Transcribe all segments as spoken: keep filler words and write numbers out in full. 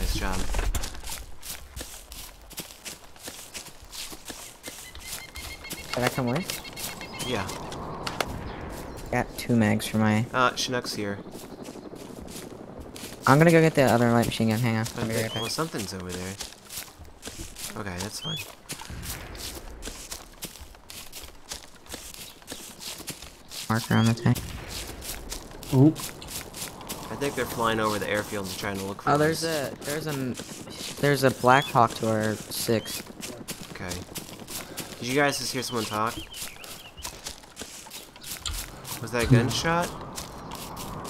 Nice job. Can I come with? Yeah. Got two mags for my... Uh, Chinook's here. I'm gonna go get the other light machine gun. Hang on. Okay. I'll be right back. Well, something's over there. Okay, that's fine. Marker on the tank. Oop. I think they're flying over the airfield and trying to look for... Oh, there's us. a... There's a... There's a Black Hawk to our six. Okay. Did you guys just hear someone talk? Was that a gunshot?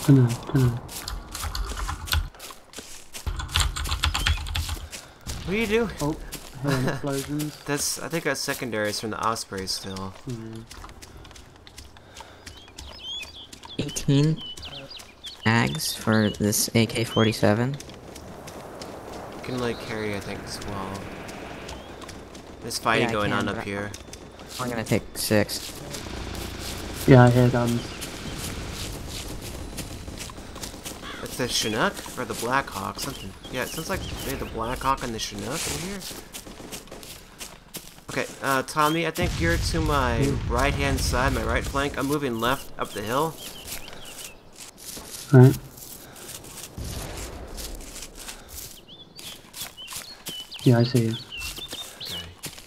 Come on, come on. What do you do? Oh, explosions. That's, I think that's secondary, it's from the Osprey still. Mm. eighteen mags for this A K forty-seven. You can like carry, I think, as well. There's fighting yeah, going can, on up here. I'm gonna take six. Yeah, I hear guns. It's the Chinook or the Black Hawk, something. Yeah, it sounds like they had the Black Hawk and the Chinook in here. Okay, uh, Tommy, I think you're to my mm. right-hand side, my right flank. I'm moving left up the hill. All right. Yeah, I see you. Okay.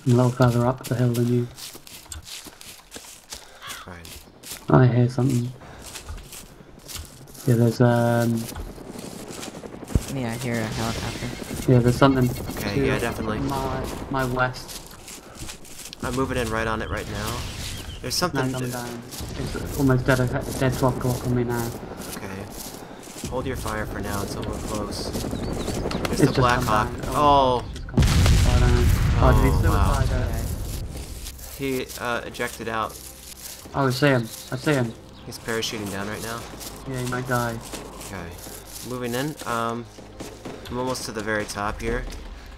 I'm a little further up the hill than you. I hear something. Yeah, there's um. Yeah, I hear a helicopter. Yeah, there's something. Okay, yeah, definitely. My my west. I'm moving in right on it right now. There's something. No, down. It's almost dead. Dead twelve o'clock on me now. Okay. Hold your fire for now until we're close. There's it's the Black Hawk. Oh. Oh. Oh, did he suicide? Wow. Okay. He uh ejected out. Oh, I see him. I see him. He's parachuting down right now. Yeah, he might die. Okay. Moving in. Um, I'm almost to the very top here.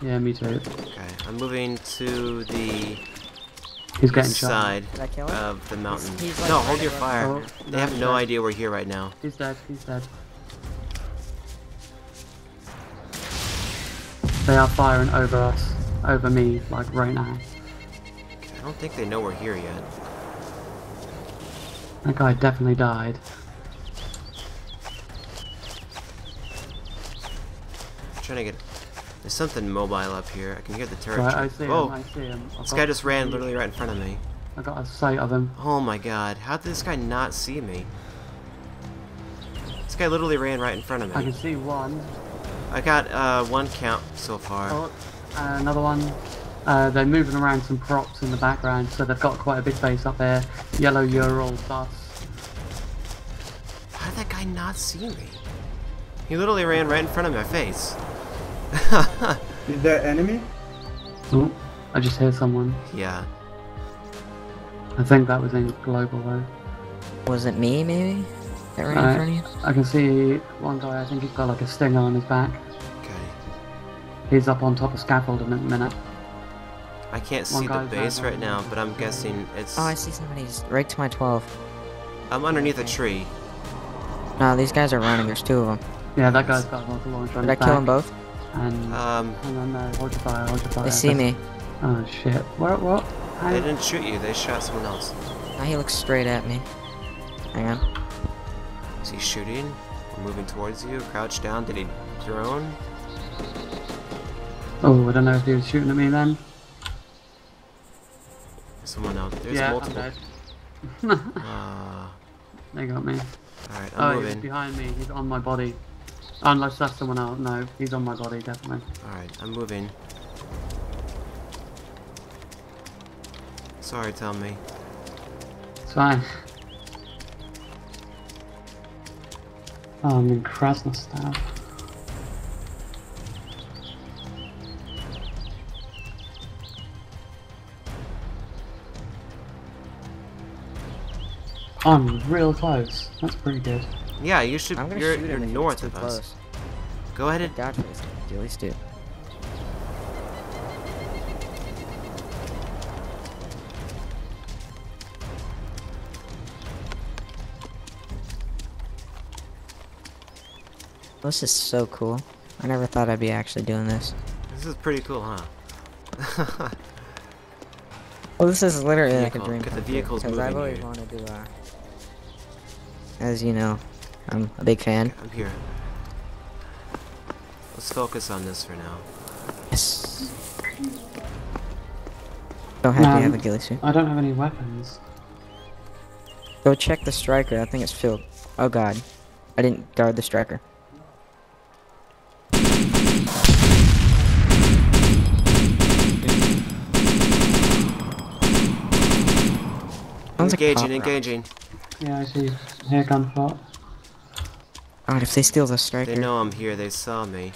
Yeah, me too. Okay. I'm moving to the he's getting side shot. of the mountain. He's, he's like no, hold your fire. Oh, they no, have no dead. idea we're here right now. He's dead. He's dead. They are firing over us. Over me, like right now. Okay. I don't think they know we're here yet. That guy definitely died. I'm trying to get... There's something mobile up here. I can hear the turret. Right, I see Whoa. him, I see him. I've this guy just ran literally right in front of me. I got a sight of him. Oh my god, how did this guy not see me? This guy literally ran right in front of me. I can see one. I got uh, one count so far. Oh, uh, another one. Uh, they're moving around some props in the background, so they've got quite a big base up there. Yellow Ural bus. How did that guy not see me? He literally ran right in front of my face. Is that enemy? Oh, I just hear someone. Yeah. I think that was in global though. Was it me maybe? That ran uh, in front of you? I can see one guy. I think he's got like a stinger on his back. Okay. He's up on top of scaffolding at the minute. I can't see the base right now, but I'm guessing it's... Oh, I see somebody's right to my twelve. I'm underneath a tree. No, these guys are running. There's two of them. Yeah, that guy's got multiple launch on his back. Did I kill them both? And um, hang on, no, hold your fire, hold your fire. They see me. Oh, shit. What, what? I... They didn't shoot you. They shot someone else. Now he looks straight at me. Hang on. Is he shooting? We're moving towards you. Crouch down. Did he drone? Oh, I don't know if he was shooting at me then. Someone out there. There's yeah, multiple. I'm dead. uh, they got me. Alright, I'm oh, moving. He's behind me. He's on my body. Unless that's someone out. No, he's on my body, definitely. Alright, I'm moving. Sorry, tell me. It's fine. Oh, I'm in Krasnostav. I'm real close. That's pretty good. Yeah, you should. I'm gonna you're shoot you're him north of close. us. Go ahead and dodge this. Ghillies do. This is so cool. I never thought I'd be actually doing this. This is pretty cool, huh? Well, this is literally vehicle, like a dream come true, because I've always wanted to, uh, as you know, I'm a big fan. I'm here. Let's focus on this for now. Yes. So happy um, to have a ghillie suit. I don't have any weapons. Go check the striker. I think it's filled. Oh god, I didn't guard the striker. Engaging, engaging. Yeah, I see. Here comes Pop. Alright, if they steal the striker. They know I'm here, they saw me.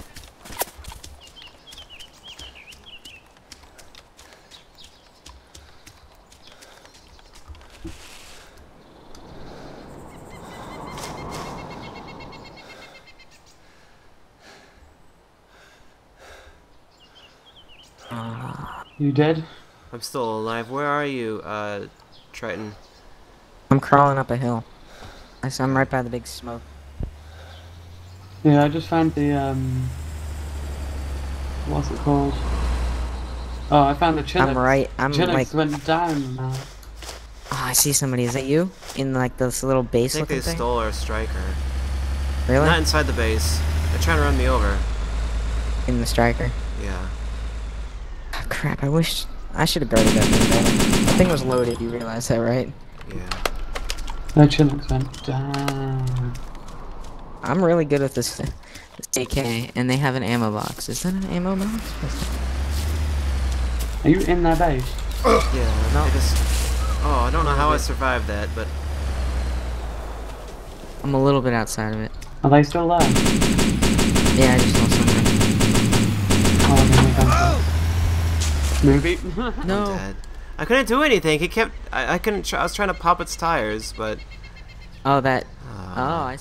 You dead? I'm still alive. Where are you, uh, Triton? I'm crawling up a hill. I'm right by the big smoke. Yeah, I just found the, um... what's it called? Oh, I found the Chinook. I'm right, I'm Chinook's like... went down now. Oh, I see somebody. Is that you? In, like, this little base looking thing? I think they stole our striker. Really? Not inside the base. They're trying to run me over. In the striker? Yeah. Oh, crap, I wish... I should have guarded that thing better. The thing was loaded, you realize that, right? Yeah. That Chinook went down. I'm really good at this, this A K, and they have an ammo box. Is that an ammo box? Are you in that base? Yeah, no. I just, oh, I don't know how I survived that, but... I'm a little bit outside of it. Are they still alive? Yeah, I just lost something. Oh, I'm gonna come back. No. I'm dead. I couldn't do anything. He kept... I, I couldn't... Try, I was trying to pop its tires, but... Oh, that... Uh, oh, I see.